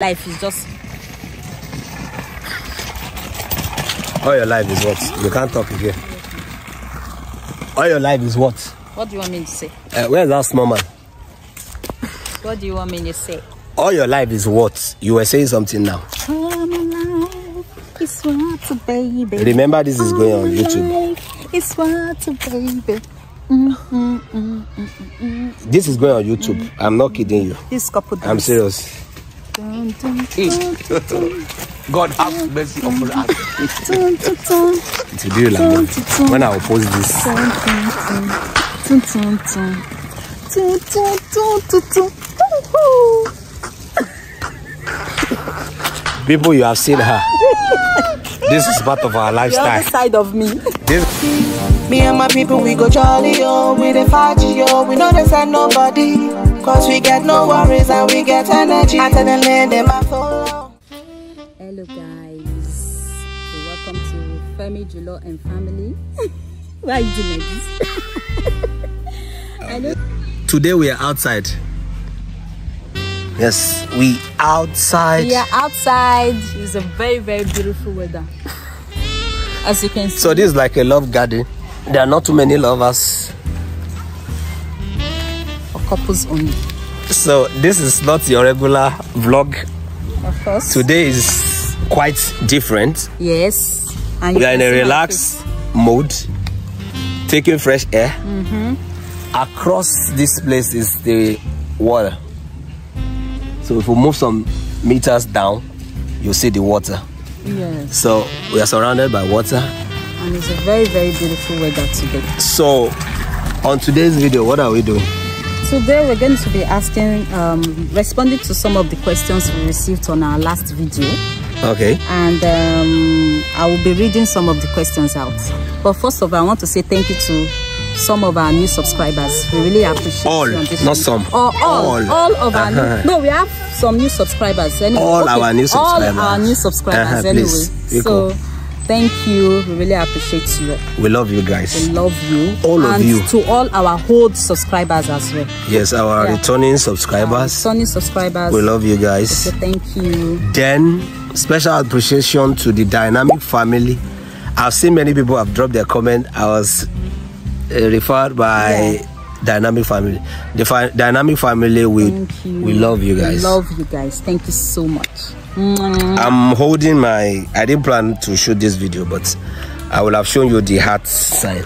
Life is just... All your life is what? You can't talk again. All your life is what? What do you want me to say? Where's that small man? What do you want me to say? All your life is what? You were saying something now. All my life is water, baby. Remember, this is going on YouTube. It's water, baby. This is going on YouTube. I'm not kidding you. This couple. I'm serious. God have mercy upon us. It will be like when I oppose this. People, you have seen her. This is part of our lifestyle. The other side of me. This. Me and my people, we go jolly, yo. We the faji, yo. We know there's nobody. Cause we get no worries and we get energy. I tell them, I follow. Hello guys, so welcome to Femi Julo and family. Why are you doing like this? Today we are outside. Yes, we outside. We are outside. It's a very, very beautiful weather. As you can see. So this is like a love garden. There are not too many lovers. For couples only. So this is not your regular vlog. Of course. Today is quite different. Yes, and we are in a relaxed mode, taking fresh air. Across this place is the water, so if we move some meters down, you'll see the water. Yes, so we are surrounded by water and it's a very, very beautiful weather today. So on today's video, what are we doing? Today we're going to be asking, responding to some of the questions we received on our last video. Okay. And I will be reading some of the questions out. But first of all, I want to say thank you to some of our new subscribers. We really appreciate all, not some. All of our new, no, we have some new subscribers. Anyway. All our new subscribers anyway. So thank you. We really appreciate you. We love you guys. We love you. All of you. To all our old subscribers as well. Yes, our returning subscribers. Our returning subscribers. We love you guys. So thank you. Then special appreciation to the dynamic family. I've seen many people have dropped their comment. I was referred by dynamic family. The dynamic family, we love you guys. We love you guys. Thank you so much. I'm holding my. I didn't plan to shoot this video, but I will have shown you the heart sign.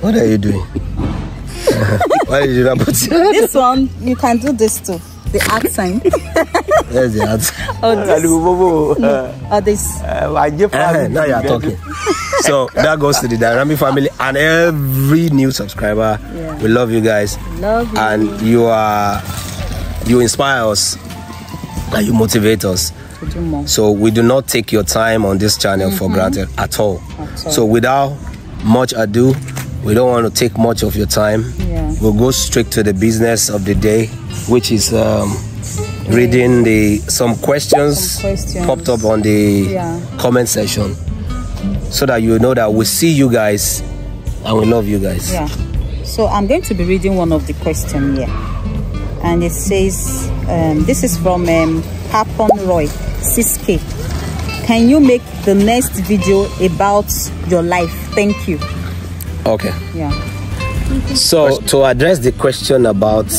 What are you doing? Why did you not put this one? You can do this too. The art sign. Where's the art sign? Oh, this. No, this. Now you are talking. So that goes to the dynamic family and every new subscriber. Yeah. We love you guys. Love you. And you inspire us and you motivate us. We do more. So we do not take your time on this channel for granted at all. So without much ado, we don't want to take much of your time. Yeah. We'll go straight to the business of the day, which is reading some questions popped up on the comment section, so that you know that we see you guys and we love you guys. Yeah. So I'm going to be reading one of the questions here, and it says, this is from Roy Ciske. Can you make the next video about your life? Thank you. Okay. Yeah. So to address the question about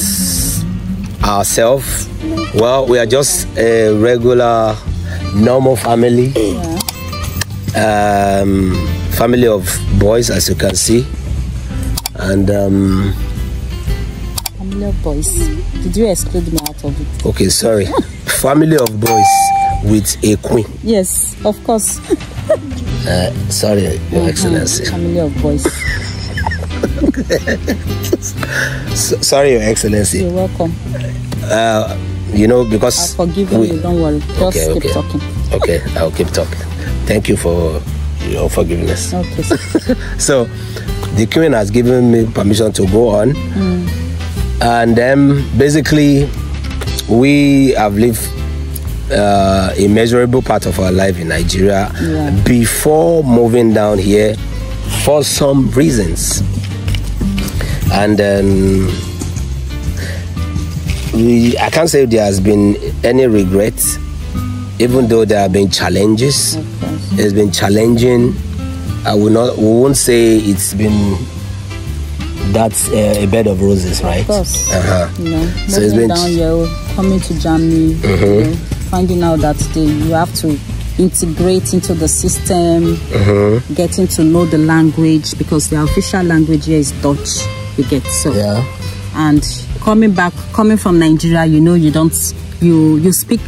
ourselves, well, we are just a regular, normal family. Yeah. Family of boys, as you can see, and family of boys. Did you exclude me out of it? Okay, sorry. Family of boys with a queen. Yes, of course. Sorry, Your Excellency. Family of boys. Sorry, Your Excellency. You're welcome. You know, because I'll forgive you, don't worry. Just keep talking. Okay, I'll keep talking. Thank you for your forgiveness. Okay. So, the queen has given me permission to go on. And then, basically, we have lived a measurable part of our life in Nigeria before moving down here for some reasons. And I can't say there has been any regrets, even though there have been challenges. Okay. It's been challenging. We won't say it's been a bed of roses, right? Of course. You know, so it's been down here, coming to Germany, you know, finding out that you have to integrate into the system, getting to know the language, because the official language here is Dutch. You get so. Yeah. And coming back, coming from Nigeria, you know, you don't, you speak,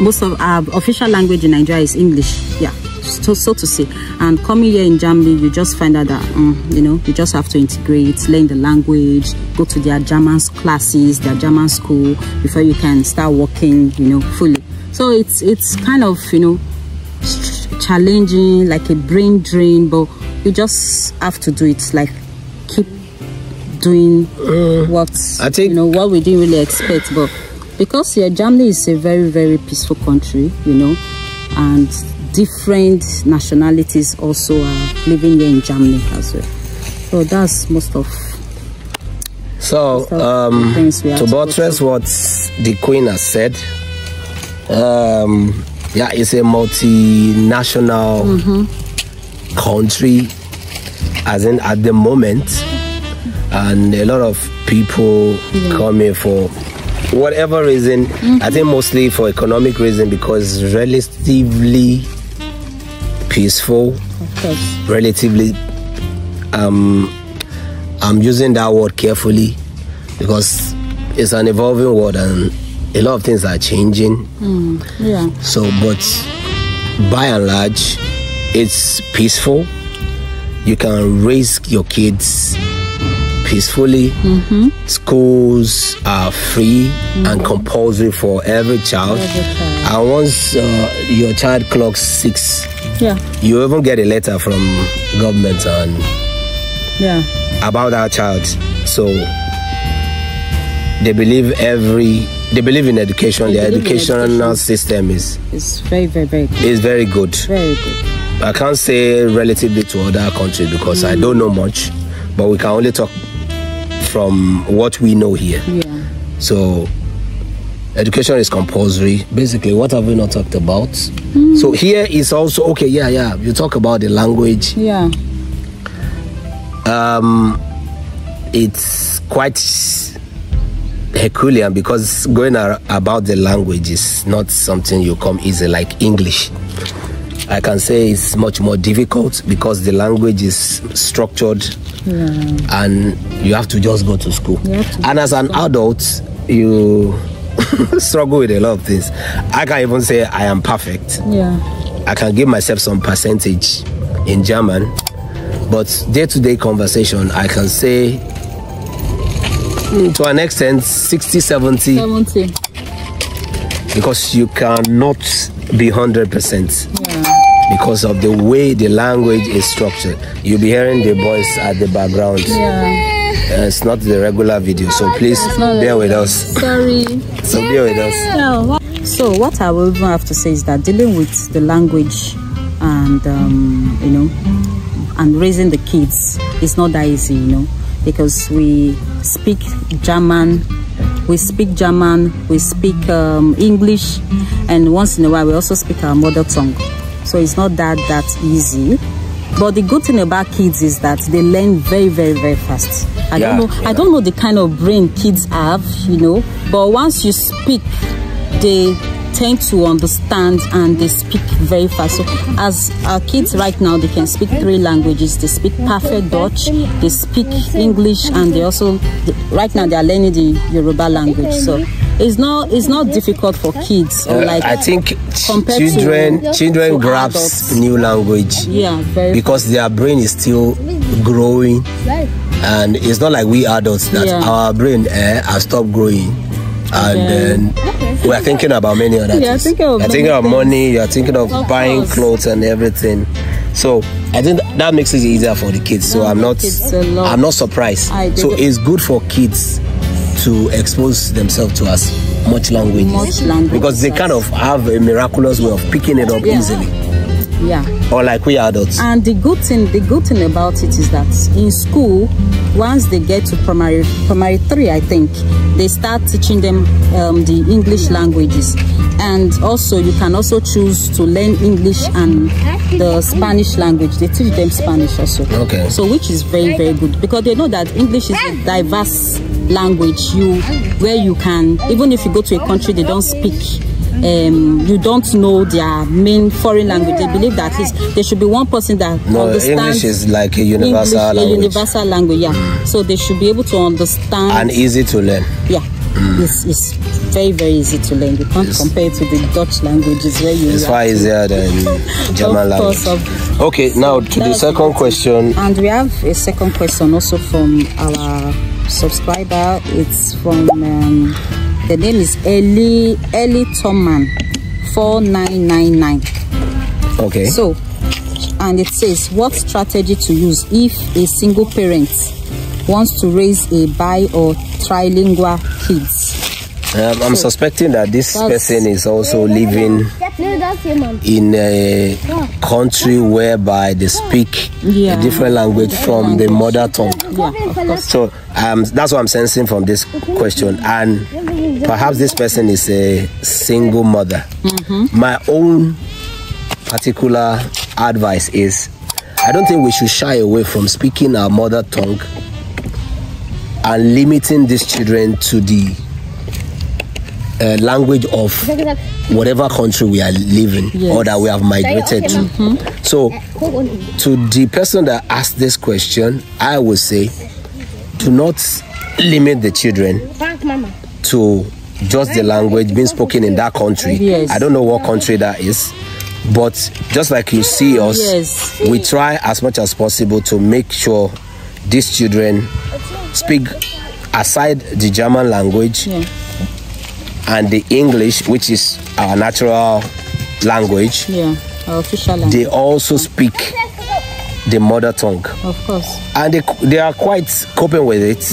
most of our official language in Nigeria is English, yeah, so to say. And coming here in Germany, you just find out that, you know, you just have to integrate, learn the language, go to their German classes, their German school, before you can start working, you know, fully. So it's kind of, you know, challenging, like a brain drain, but you just have to do it, like, keep doing what I think, you know, what we didn't really expect. But because yeah, Germany is a very, very peaceful country, you know, and different nationalities also are living here in Germany as well. So that's most of. So most of to buttress what the Queen has said, yeah, it's a multinational country, as in at the moment. And a lot of people come here for whatever reason. I think mostly for economic reason, because it's relatively peaceful. Of course. Relatively, I'm using that word carefully, because it's an evolving world and a lot of things are changing. Yeah. So, but by and large, it's peaceful. You can raise your kids peacefully. Schools are free and compulsory for every child. And once your child clocks 6, you even get a letter from government and about our child. So they believe they believe in education. Their educational system is very, very good. It's very good. Very good. I can't say relatively to other countries, because I don't know much, but we can only talk from what we know here. Yeah. So education is compulsory. Basically, what have we not talked about? So here is also, okay, yeah, you talk about the language. Yeah. It's quite Herculean, because going about the language is not something you come easy, like English. I can say it's much more difficult, because the language is structured and you have to just go to school. And as an adult, you struggle with a lot of things. I can't even say I am perfect. I can give myself some percentage in German, but day-to-day conversation, I can say to an extent 60-70, because you cannot be 100%. Because of the way the language is structured. You'll be hearing the voice at the background. It's not the regular video, so please bear with us. Sorry. So bear with us. So what I will even have to say is that dealing with the language and, you know, and raising the kids is not that easy, you know, because we speak German, we speak English, and once in a while we also speak our mother tongue. So it's not that easy. But the good thing about kids is that they learn very, very fast. I don't know the kind of brain kids have, you know, but once you speak, they tend to understand and they speak very fast. So as our kids right now, they can speak 3 languages. They speak perfect Dutch, they speak English, and they also, right now they are learning the Yoruba language. So it's not difficult for kids, or like I think children grasp adults. New language, because their brain is still growing, and it's not like we adults that our brain has stopped growing, and then we are thinking about many other things. You're thinking of money, you're thinking of buying clothes and everything. So I think that makes it easier for the kids. So I'm not surprised. So it's good for kids to expose themselves to as much languages, because they kind of have a miraculous way of picking it up easily. Yeah. Or like we adults. And the good thing about it is that in school, once they get to primary 3, I think, they start teaching them the English languages. And also, you can also choose to learn English and the Spanish language. They teach them Spanish also. Okay. So which is very, very good, because they know that English is a diverse language. Where you can, even if you go to a country they don't speak, you don't know their main foreign language, they believe that at least there should be one person that understands English is like a universal language. A universal language, yeah. So they should be able to understand. And easy to learn. Yeah. It's very, very easy to learn. You can't compare it to the Dutch languages where you It's far easier than German language. Okay, now to the second question. And we have a second question also from our subscriber. It's from... the name is Ellie Toman 4999. Okay. So, and it says, what strategy to use if a single parent wants to raise a bi or trilingual kids? I'm suspecting that this person is also living in a country whereby they speak a different language from the mother tongue. Yeah, of course. So that's what I'm sensing from this question. And perhaps this person is a single mother. My own particular advice is, I don't think we should shy away from speaking our mother tongue and limiting these children to the language of whatever country we are living or that we have migrated to. So, to the person that asked this question, I would say, do not limit the children to just the language being spoken in that country. I don't know what country that is, but just like you see us, we try as much as possible to make sure these children speak, aside the German language and the English, which is our natural language, our official language, they also speak the mother tongue, of course, and they are quite coping with it.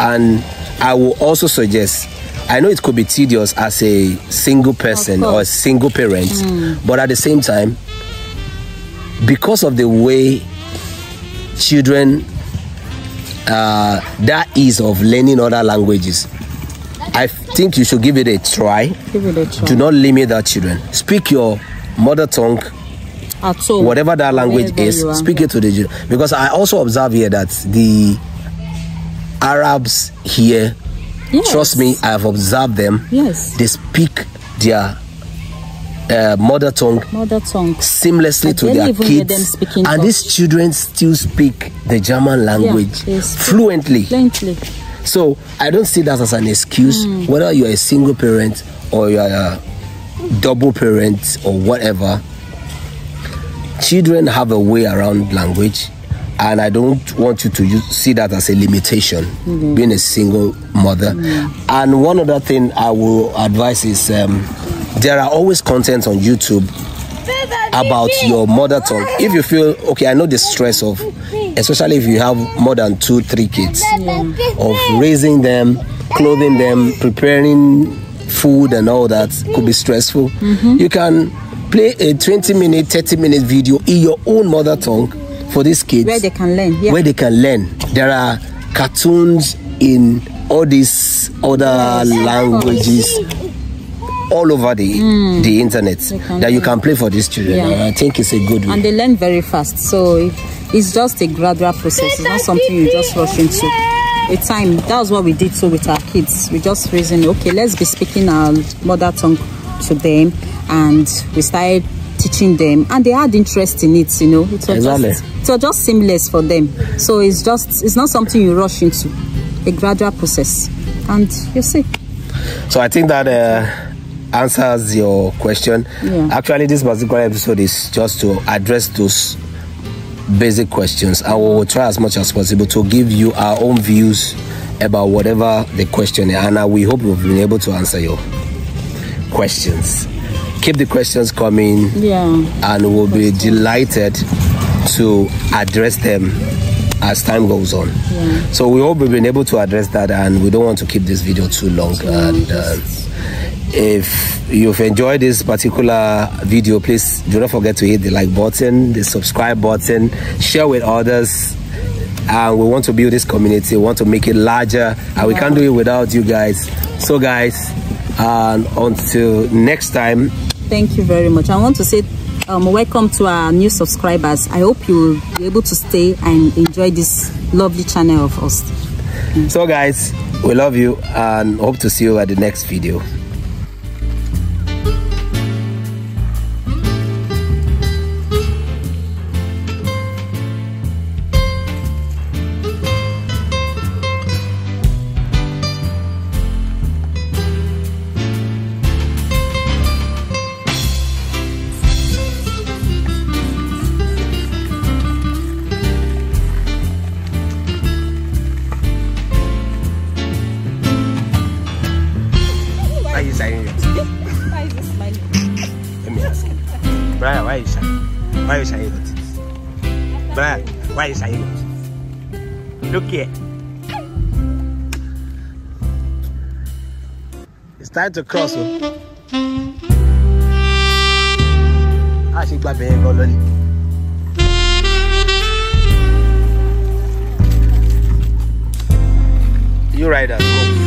And I will also suggest, I know it could be tedious as a single person or a single parent, but at the same time, because of the way children, that ease of learning other languages, I think you should give it a try. Do not limit our children. Speak your mother tongue at all, whatever that language is, speak it to the children. Because I also observe here that the Arabs here, trust me, I have observed them. They speak their mother tongue seamlessly to their kids, and these children still speak the German language fluently. So I don't see that as an excuse, whether you're a single parent or you're a double parent or whatever. Children have a way around language, and I don't want you to see that as a limitation, being a single mother. And one other thing I will advise is, there are always contents on YouTube about your mother tongue. If you feel, okay, I know the stress of, especially if you have more than 2-3 kids, of raising them, clothing them, preparing food and all that could be stressful. You can play a 20-minute, 30-minute video in your own mother tongue for these kids, where they can learn. Where they can learn. There are cartoons in all these other languages all over the internet that you can play for these children. I think it's a good way. And they learn very fast, so it's just a gradual process. It's not something you just rush into. With time, that's what we did so with our kids. We just reasoned, okay, let's be speaking our mother tongue to them, and we started teaching them, and they had interest in it, you know. It was just seamless for them. So it's not something you rush into, a gradual process, and you see. So I think that answers your question. Actually, this particular episode is just to address those basic questions. I will try as much as possible to give you our own views about whatever the question is, and we hope we've been able to answer your questions. Keep the questions coming, and we'll be delighted to address them as time goes on. So we hope we've been able to address that, and we don't want to keep this video too long. And If you've enjoyed this particular video, please do not forget to hit the like button, the subscribe button, share with others. And we want to build this community, we want to make it larger, and we can't do it without you guys. So guys, until next time. Thank you very much. I want to say welcome to our new subscribers. I hope you'll be able to stay and enjoy this lovely channel of us. So guys, we love you and hope to see you at the next video. To cross over. I should go back and go. You ride us.